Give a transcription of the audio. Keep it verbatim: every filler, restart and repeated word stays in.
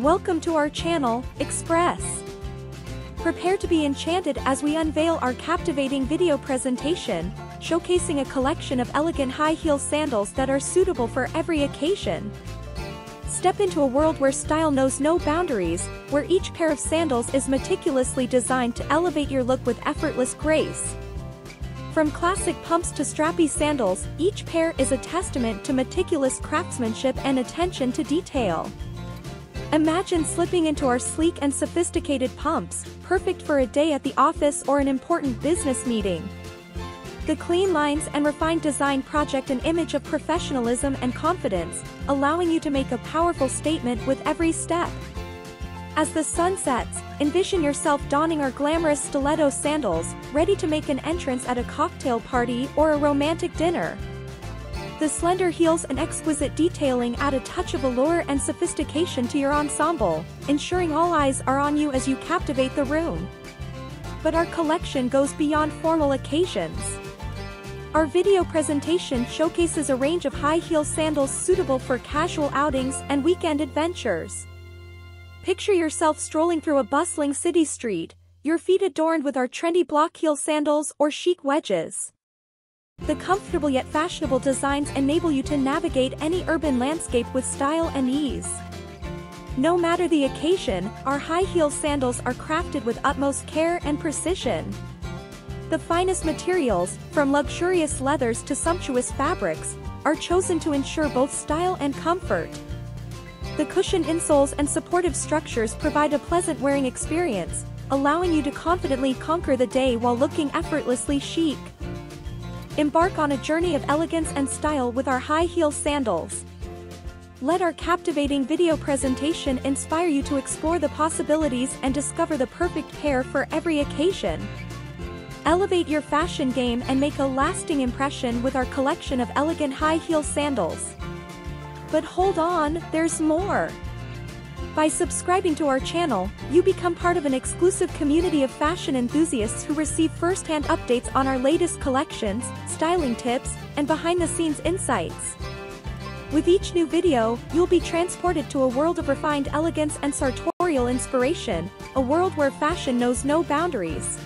Welcome to our channel, Express. Prepare to be enchanted as we unveil our captivating video presentation, showcasing a collection of elegant high-heel sandals that are suitable for every occasion. Step into a world where style knows no boundaries, where each pair of sandals is meticulously designed to elevate your look with effortless grace. From classic pumps to strappy sandals, each pair is a testament to meticulous craftsmanship and attention to detail. Imagine slipping into our sleek and sophisticated pumps, perfect for a day at the office or an important business meeting. The clean lines and refined design project an image of professionalism and confidence, allowing you to make a powerful statement with every step. As the sun sets, envision yourself donning our glamorous stiletto sandals, ready to make an entrance at a cocktail party or a romantic dinner. The slender heels and exquisite detailing add a touch of allure and sophistication to your ensemble, ensuring all eyes are on you as you captivate the room. But our collection goes beyond formal occasions. Our video presentation showcases a range of high-heel sandals suitable for casual outings and weekend adventures. Picture yourself strolling through a bustling city street, your feet adorned with our trendy block-heel sandals or chic wedges. The comfortable yet fashionable designs enable you to navigate any urban landscape with style and ease. No matter the occasion, our high-heel sandals are crafted with utmost care and precision. The finest materials, from luxurious leathers to sumptuous fabrics, are chosen to ensure both style and comfort. The cushioned insoles and supportive structures provide a pleasant wearing experience, allowing you to confidently conquer the day while looking effortlessly chic. Embark on a journey of elegance and style with our high-heel sandals. Let our captivating video presentation inspire you to explore the possibilities and discover the perfect pair for every occasion. Elevate your fashion game and make a lasting impression with our collection of elegant high-heel sandals. But hold on, there's more! By subscribing to our channel, you become part of an exclusive community of fashion enthusiasts who receive first-hand updates on our latest collections, styling tips, and behind-the-scenes insights. With each new video, you'll be transported to a world of refined elegance and sartorial inspiration, a world where fashion knows no boundaries.